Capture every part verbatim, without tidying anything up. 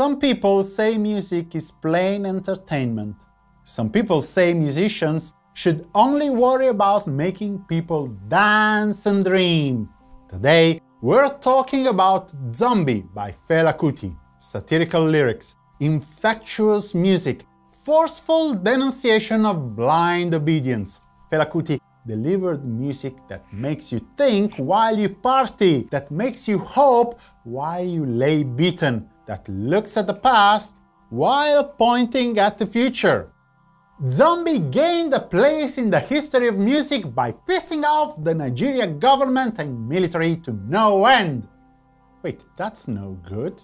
Some people say music is plain entertainment. Some people say musicians should only worry about making people dance and dream. Today, we're talking about Zombie by Fela Kuti. Satirical lyrics, infectious music, forceful denunciation of blind obedience. Fela Kuti delivered music that makes you think while you party, that makes you hope while you lay beaten, that looks at the past while pointing at the future. Zombie gained a place in the history of music by pissing off the Nigerian government and military to no end. Wait, that's no good.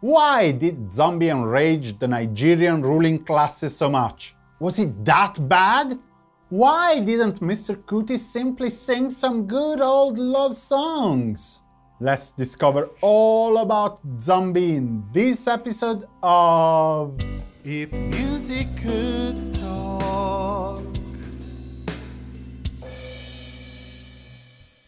Why did Zombie enrage the Nigerian ruling classes so much? Was it that bad? Why didn't Mister Kuti simply sing some good old love songs? Let's discover all about Zombie in this episode of... If music could talk.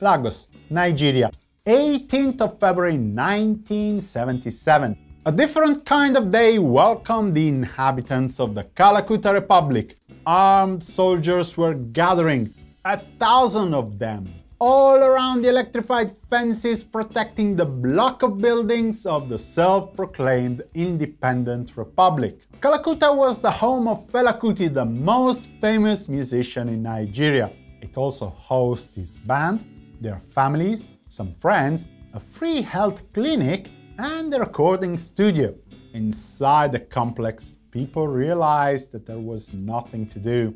Lagos, Nigeria, eighteenth of February nineteen seventy-seven. A different kind of day welcomed the inhabitants of the Kalakuta Republic. Armed soldiers were gathering, a thousand of them, all around the electrified fences protecting the block of buildings of the self-proclaimed independent republic. Kalakuta was the home of Fela Kuti, the most famous musician in Nigeria. It also hosts his band, their families, some friends, a free health clinic, and a recording studio. Inside the complex, people realized that there was nothing to do.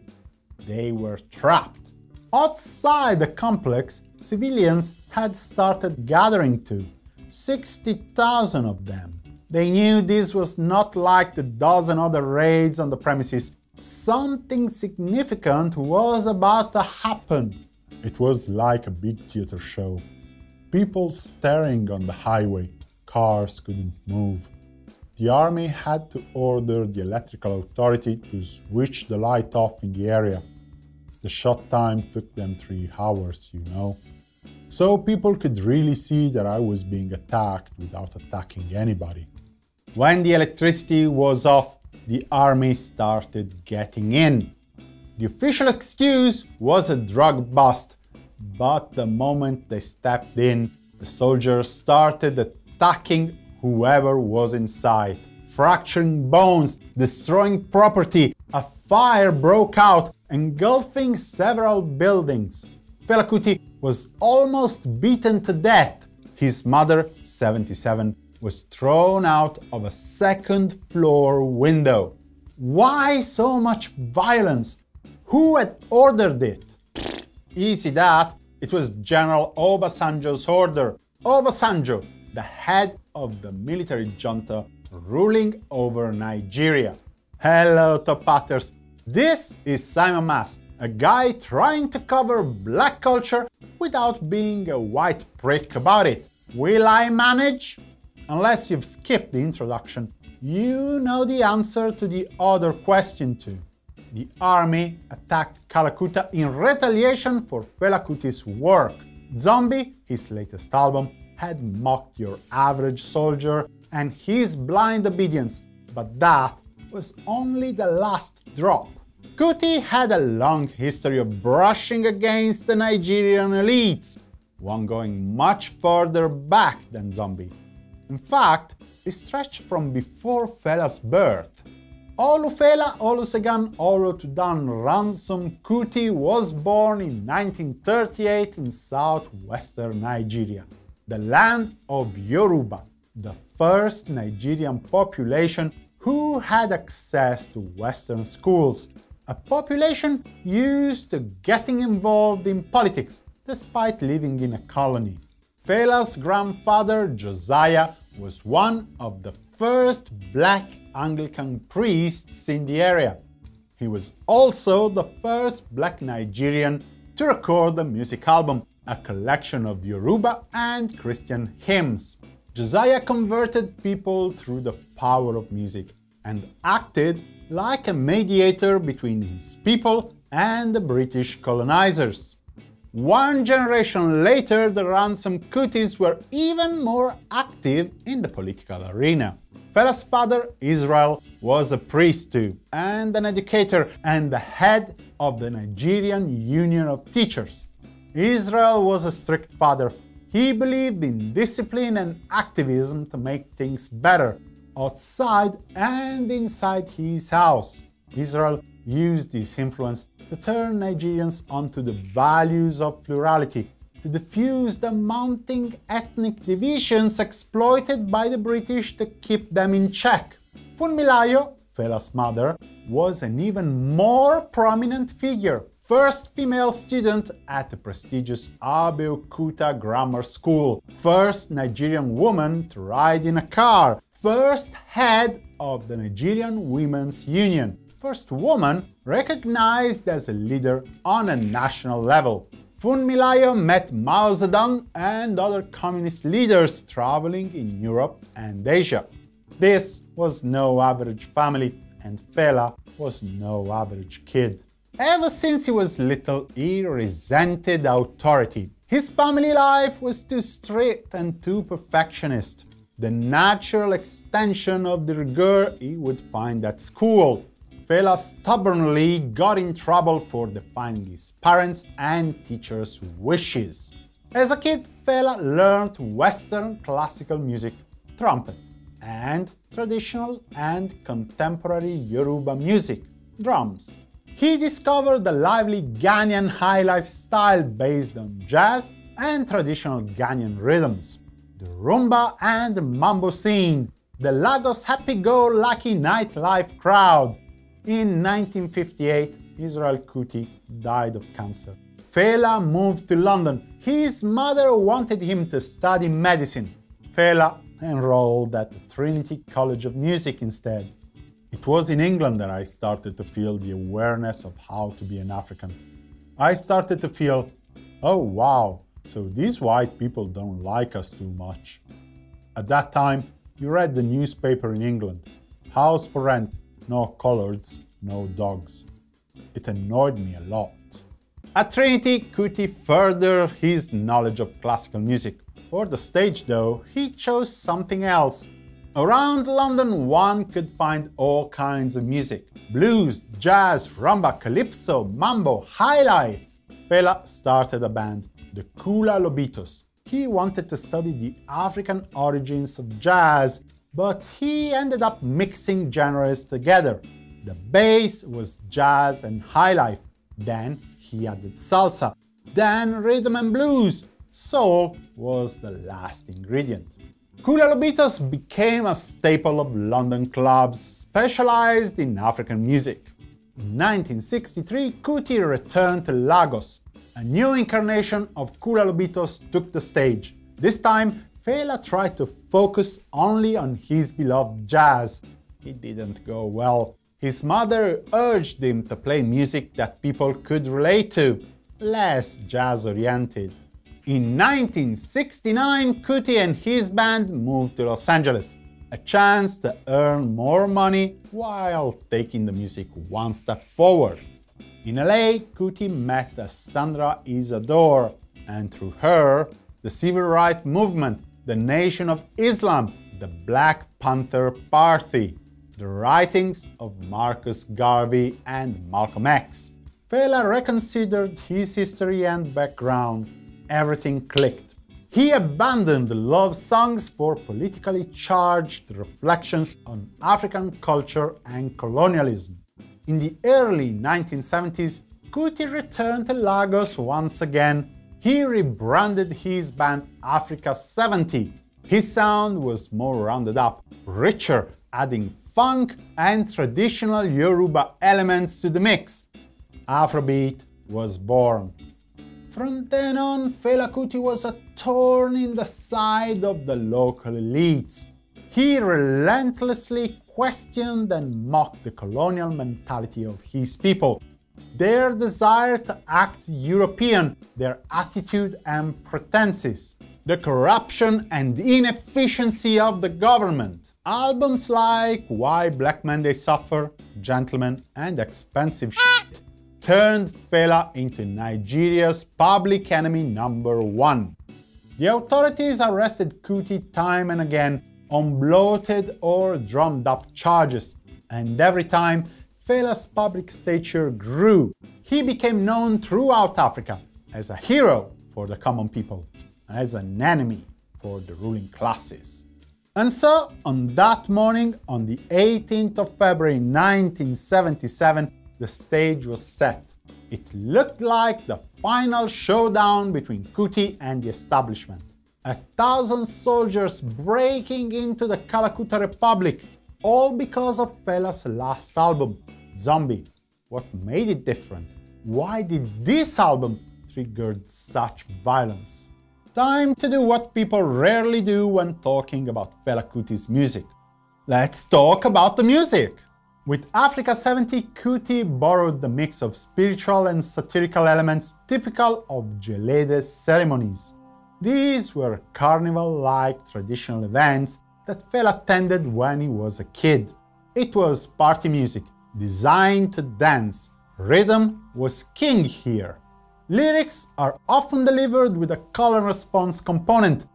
They were trapped. Outside the complex, civilians had started gathering too, sixty thousand of them. They knew this was not like the dozen other raids on the premises. Something significant was about to happen. It was like a big theater show. People staring on the highway. Cars couldn't move. The army had to order the electrical authority to switch the light off in the area. The shot time took them three hours, you know. So people could really see that I was being attacked without attacking anybody. When the electricity was off, the army started getting in. The official excuse was a drug bust, but the moment they stepped in, the soldiers started attacking whoever was inside, fracturing bones, destroying property. A fire broke out, engulfing several buildings. Fela Kuti was almost beaten to death. His mother, seventy-seven, was thrown out of a second floor window. Why so much violence? Who had ordered it? Easy that, it was General Obasanjo's order. Obasanjo, the head of the military junta ruling over Nigeria. Hello, top patters. This is Simon Mas, a guy trying to cover black culture without being a white prick about it. Will I manage? Unless you've skipped the introduction, you know the answer to the other question too. The army attacked Kalakuta in retaliation for Fela Kuti's work. Zombie, his latest album, had mocked your average soldier and his blind obedience, but that was only the last drop. Kuti had a long history of brushing against the Nigerian elites, one going much further back than Zombie. In fact, it stretched from before Fela's birth. Olufela Olusegun Oludotun Ransome-Kuti was born in nineteen thirty-eight in southwestern Nigeria, the land of Yoruba, the first Nigerian population who had access to Western schools, a population used to getting involved in politics despite living in a colony. Fela's grandfather, Josiah, was one of the first black Anglican priests in the area. He was also the first black Nigerian to record a music album, a collection of Yoruba and Christian hymns. Josiah converted people through the power of music and acted like a mediator between his people and the British colonizers. One generation later, the Ransome-Kutis were even more active in the political arena. Olufella's father, Israel, was a priest too, and an educator, and the head of the Nigerian Union of Teachers. Israel was a strict father. He believed in discipline and activism to make things better, outside and inside his house. Israel used his influence to turn Nigerians onto the values of plurality, to diffuse the mounting ethnic divisions exploited by the British to keep them in check. Funmilayo, Fella's mother, was an even more prominent figure, first female student at the prestigious Abeokuta Grammar School, first Nigerian woman to ride in a car, first head of the Nigerian Women's Union, first woman recognized as a leader on a national level. Funmilayo met Mao Zedong and other communist leaders traveling in Europe and Asia. This was no average family, and Fela was no average kid. Ever since he was little, he resented authority. His family life was too strict and too perfectionist, the natural extension of the rigor he would find at school. Fela stubbornly got in trouble for defying his parents' and teachers' wishes. As a kid, Fela learned Western classical music, trumpet, and traditional and contemporary Yoruba music, drums. He discovered the lively Ghanaian highlife style based on jazz and traditional Ghanaian rhythms, the rumba and the mambo scene, the Lagos happy-go-lucky nightlife crowd. In nineteen fifty-eight, Israel Kuti died of cancer. Fela moved to London. His mother wanted him to study medicine. Fela enrolled at the Trinity College of Music instead. It was in England that I started to feel the awareness of how to be an African. I started to feel, oh wow, so these white people don't like us too much. At that time, you read the newspaper in England, House for Rent, no coloreds, no dogs. It annoyed me a lot. At Trinity, Kuti furthered his knowledge of classical music. For the stage, though, he chose something else. Around London, one could find all kinds of music. Blues, jazz, rumba, calypso, mambo, highlife. Fela started a band, the Koola Lobitos. He wanted to study the African origins of jazz, but he ended up mixing genres together. The bass was jazz and highlife, then he added salsa, then rhythm and blues. Soul was the last ingredient. Koola Lobitos became a staple of London clubs specialized in African music. In nineteen sixty-three, Kuti returned to Lagos. A new incarnation of Koola Lobitos took the stage. This time, Fela tried to focus only on his beloved jazz. It didn't go well. His mother urged him to play music that people could relate to, less jazz-oriented. In nineteen sixty-nine, Kuti and his band moved to Los Angeles, a chance to earn more money while taking the music one step forward. In L A, Kuti met Sandra Isadore, and through her, the Civil Rights Movement, the Nation of Islam, the Black Panther Party, the writings of Marcus Garvey and Malcolm X. Fela reconsidered his history and background. Everything clicked. He abandoned love songs for politically charged reflections on African culture and colonialism. In the early nineteen seventies, Kuti returned to Lagos once again. He rebranded his band Africa seventy. His sound was more rounded up, richer, adding funk and traditional Yoruba elements to the mix. Afrobeat was born. From then on, Fela Kuti was a thorn in the side of the local elites. He relentlessly questioned and mocked the colonial mentality of his people, their desire to act European, their attitude and pretenses, the corruption and inefficiency of the government. Albums like Why Black Men They Suffer, Gentlemen, and Expensive Shit turned Fela into Nigeria's public enemy number one. The authorities arrested Kuti time and again on bloated or drummed-up charges, and every time Fela's public stature grew. He became known throughout Africa as a hero for the common people, as an enemy for the ruling classes. And so, on that morning, on the eighteenth of February nineteen seventy-seven, the stage was set. It looked like the final showdown between Kuti and the establishment. A thousand soldiers breaking into the Kalakuta Republic, all because of Fela's last album, Zombie. What made it different? Why did this album trigger such violence? Time to do what people rarely do when talking about Fela Kuti's music. Let's talk about the music! With Africa seventy, Kuti borrowed the mix of spiritual and satirical elements typical of Gelede's ceremonies. These were carnival-like traditional events that Fela attended when he was a kid. It was party music, designed to dance. Rhythm was king here. Lyrics are often delivered with a call and response component.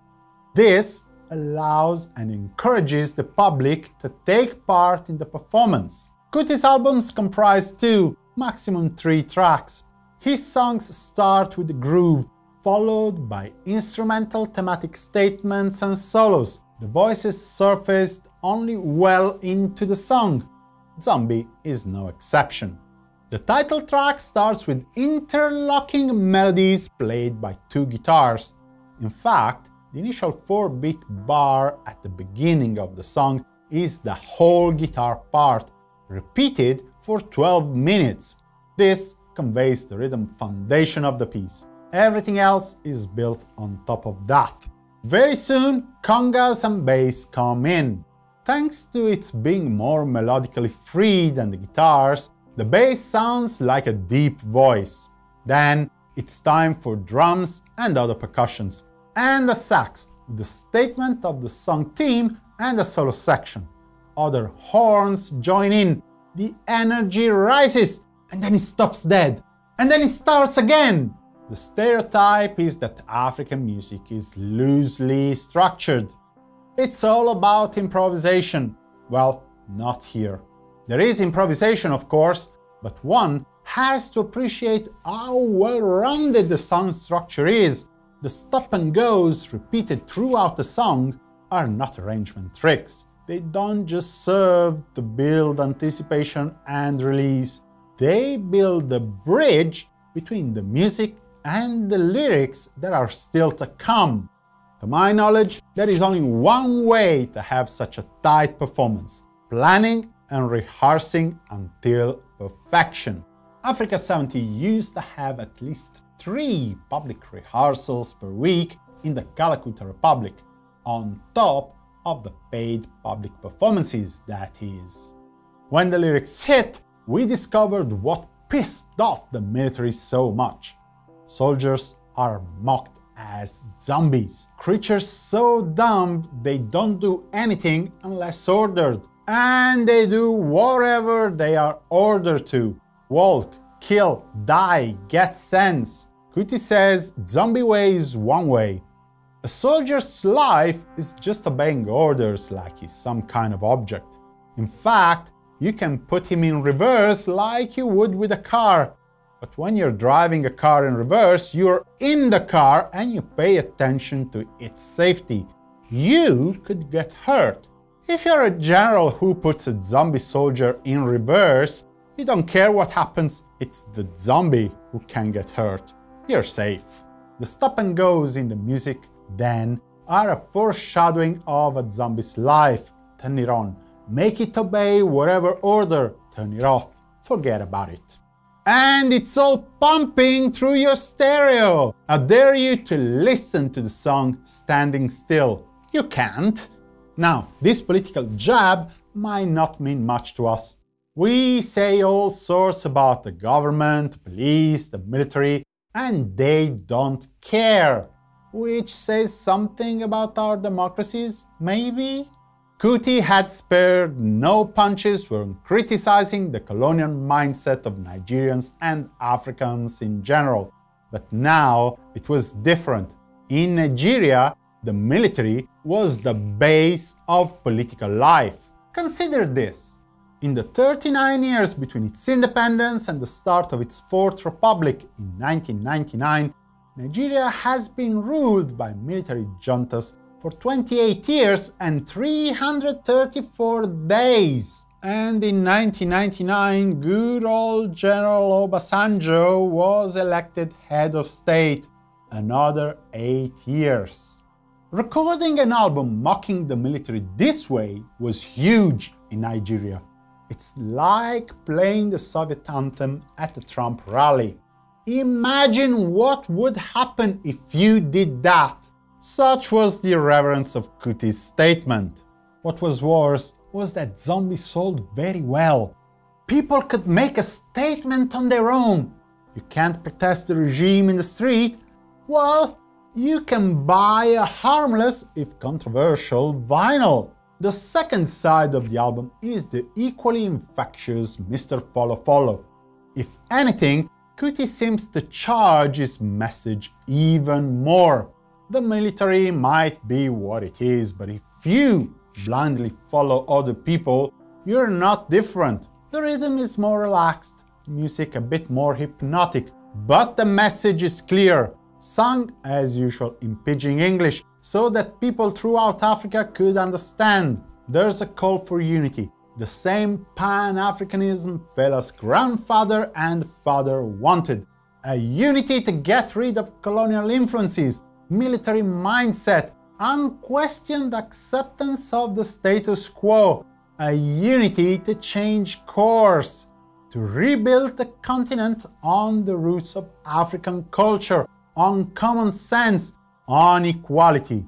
This allows and encourages the public to take part in the performance. Kuti's albums comprise two, maximum three tracks. His songs start with a groove, followed by instrumental thematic statements and solos. The voices surfaced only well into the song. Zombie is no exception. The title track starts with interlocking melodies played by two guitars. In fact, the initial four-beat bar at the beginning of the song is the whole guitar part, repeated for twelve minutes. This conveys the rhythm foundation of the piece. Everything else is built on top of that. Very soon, congas and bass come in. Thanks to its being more melodically free than the guitars, the bass sounds like a deep voice. Then it's time for drums and other percussions, and the sax, the statement of the song theme and the solo section. Other horns join in, the energy rises, and then it stops dead, and then it starts again. The stereotype is that African music is loosely structured. It's all about improvisation. Well, not here. There is improvisation, of course, but one has to appreciate how well-rounded the song structure is. The stop and goes repeated throughout the song are not arrangement tricks. They don't just serve to build anticipation and release. They build a bridge between the music and the lyrics that are still to come. To my knowledge, there is only one way to have such a tight performance: planning and rehearsing until perfection. Africa seventy used to have at least three public rehearsals per week in the Kalakuta Republic, on top of the paid public performances, that is. When the lyrics hit, we discovered what pissed off the military so much. Soldiers are mocked as zombies, creatures so dumb they don't do anything unless ordered. And they do whatever they are ordered to. Walk, kill, die, get sense. Kuti says zombie way is one way. A soldier's life is just obeying orders like he's some kind of object. In fact, you can put him in reverse like you would with a car. But when you're driving a car in reverse, you're in the car and you pay attention to its safety. You could get hurt. If you're a general who puts a zombie soldier in reverse, you don't care what happens, it's the zombie who can get hurt. You're safe. The stop and goes in the music, then, are a foreshadowing of a zombie's life. Turn it on. Make it obey whatever order. Turn it off. Forget about it. And it's all pumping through your stereo. I dare you to listen to the song standing still. You can't. Now, this political jab might not mean much to us. We say all sorts about the government, police, the military, and they don't care. Which says something about our democracies, maybe? Kuti had spared no punches when criticizing the colonial mindset of Nigerians and Africans in general. But now it was different. In Nigeria, the military was the base of political life. Consider this. In the thirty-nine years between its independence and the start of its Fourth Republic in nineteen ninety-nine, Nigeria has been ruled by military juntas for twenty-eight years and three hundred thirty-four days. And in nineteen ninety-nine, good old General Obasanjo was elected head of state, another eight years. Recording an album mocking the military this way was huge in Nigeria. It's like playing the Soviet anthem at a Trump rally. Imagine what would happen if you did that. Such was the irreverence of Kuti's statement. What was worse was that Zombie sold very well. People could make a statement on their own. You can't protest the regime in the street. Well, you can buy a harmless, if controversial, vinyl. The second side of the album is the equally infectious Mister Follow Follow. If anything, Kuti seems to charge his message even more. The military might be what it is, but if you blindly follow other people, you're not different. The rhythm is more relaxed, music a bit more hypnotic, but the message is clear, sung as usual in pidgin English, so that people throughout Africa could understand. There's a call for unity, the same pan-Africanism Fela's grandfather and father wanted. A unity to get rid of colonial influences, military mindset, unquestioned acceptance of the status quo, a unity to change course, to rebuild the continent on the roots of African culture, on common sense, on equality.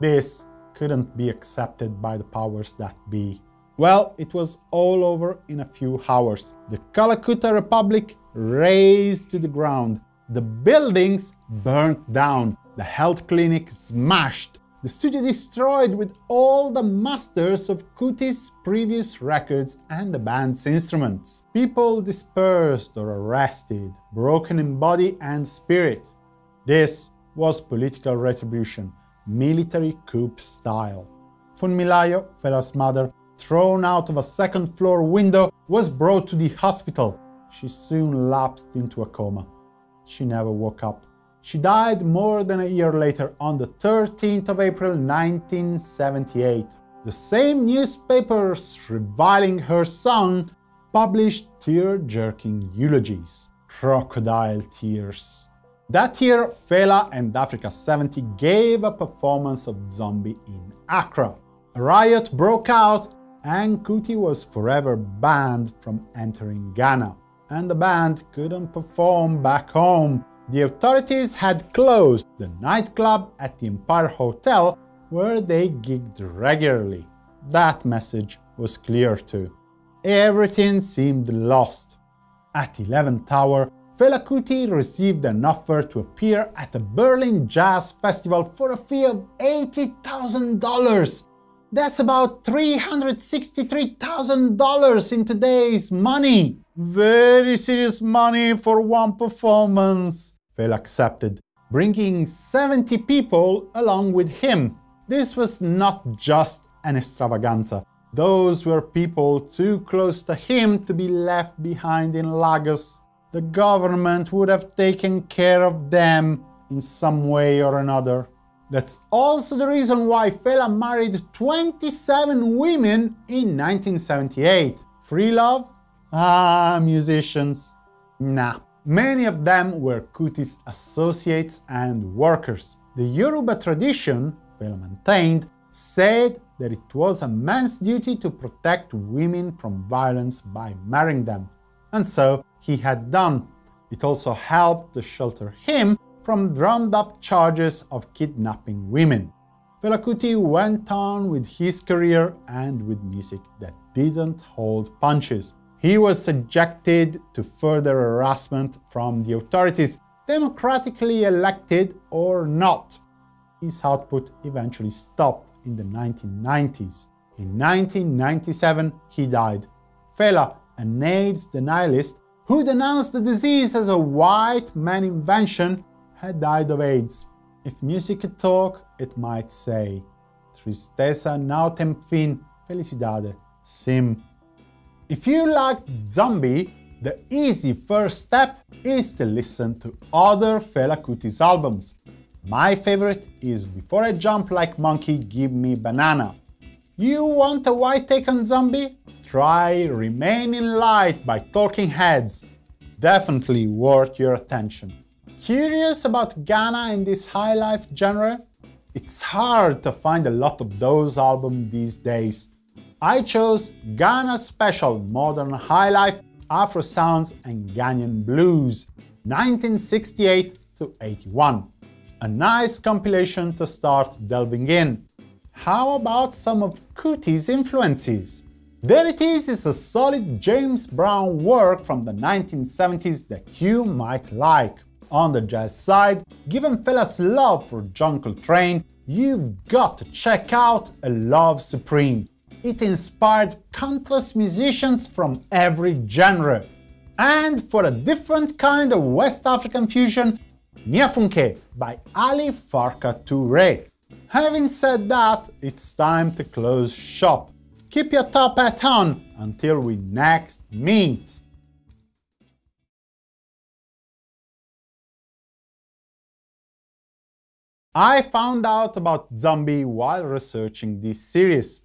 This couldn't be accepted by the powers that be. Well, it was all over in a few hours. The Kalakuta Republic razed to the ground, the buildings burnt down, the health clinic smashed, the studio destroyed with all the masters of Kuti's previous records and the band's instruments. People dispersed or arrested, broken in body and spirit. This was political retribution, military coup style. Funmilayo, Fela's mother, thrown out of a second floor window, was brought to the hospital. She soon lapsed into a coma. She never woke up. She died more than a year later, on the thirteenth of April nineteen seventy-eight. The same newspapers reviling her son published tear-jerking eulogies. Crocodile tears. That year, Fela and Africa seventy gave a performance of Zombie in Accra. A riot broke out and Kuti was forever banned from entering Ghana. And the band couldn't perform back home. The authorities had closed the nightclub at the Empire Hotel where they gigged regularly. That message was clear too. Everything seemed lost. At Eleven Tower, Fela Kuti received an offer to appear at the Berlin Jazz Festival for a fee of eighty thousand dollars. That's about three hundred sixty-three thousand dollars in today's money. Very serious money for one performance. Fela accepted, bringing seventy people along with him. This was not just an extravaganza. Those were people too close to him to be left behind in Lagos. The government would have taken care of them in some way or another. That's also the reason why Fela married twenty-seven women in nineteen seventy-eight. Free love? Ah, musicians. Nah. Many of them were Kuti's associates and workers. The Yoruba tradition, Fela maintained, said that it was a man's duty to protect women from violence by marrying them. And so he had done. It also helped to shelter him from drummed-up charges of kidnapping women. Fela Kuti went on with his career and with music that didn't hold punches. He was subjected to further harassment from the authorities, democratically elected or not. His output eventually stopped in the nineteen nineties. In nineteen ninety-seven, he died. Fela, an AIDS denialist who denounced the disease as a white man invention, had died of AIDS. If music could talk, it might say, Tristeza não tem fim, felicidade sim. If you like Zombie, the easy first step is to listen to other Fela Kuti's albums. My favorite is Before I Jump Like Monkey, Give Me Banana. You want a wide take on Zombie? Try Remain in Light by Talking Heads. Definitely worth your attention. Curious about Ghana in this high life genre? It's hard to find a lot of those albums these days. I chose Ghana Special, Modern High Life, Afro Sounds and Ghanaian Blues, nineteen sixty-eight to eighty-one. A nice compilation to start delving in. How about some of Kuti's influences? There It Is is a solid James Brown work from the nineteen seventies that you might like. On the jazz side, given Fela's love for John Coltrane, you've got to check out A Love Supreme. It inspired countless musicians from every genre. And for a different kind of West African fusion, Nyafunke by Ali Farka Toure. Having said that, it's time to close shop. Keep your top hat on until we next meet. I found out about Zombie while researching this series.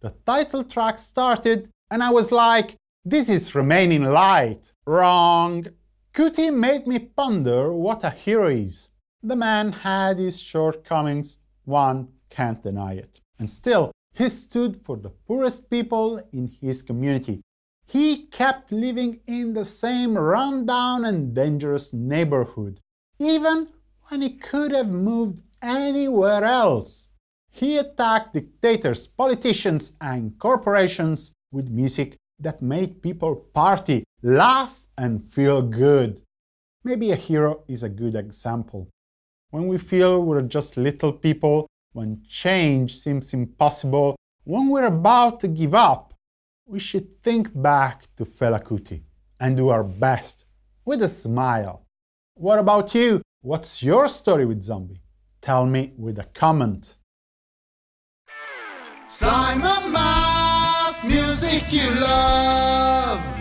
The title track started and I was like, this is Remain in Light. Wrong. Kuti made me ponder what a hero is. The man had his shortcomings, one can't deny it. And still, he stood for the poorest people in his community. He kept living in the same rundown and dangerous neighborhood, even when he could have moved anywhere else. He attacked dictators, politicians and corporations with music that made people party, laugh and feel good. Maybe a hero is a good example. When we feel we're just little people, when change seems impossible, when we're about to give up, we should think back to Fela Kuti and do our best, with a smile. What about you? What's your story with Zombie? Tell me with a comment. Simon Mas, music you love.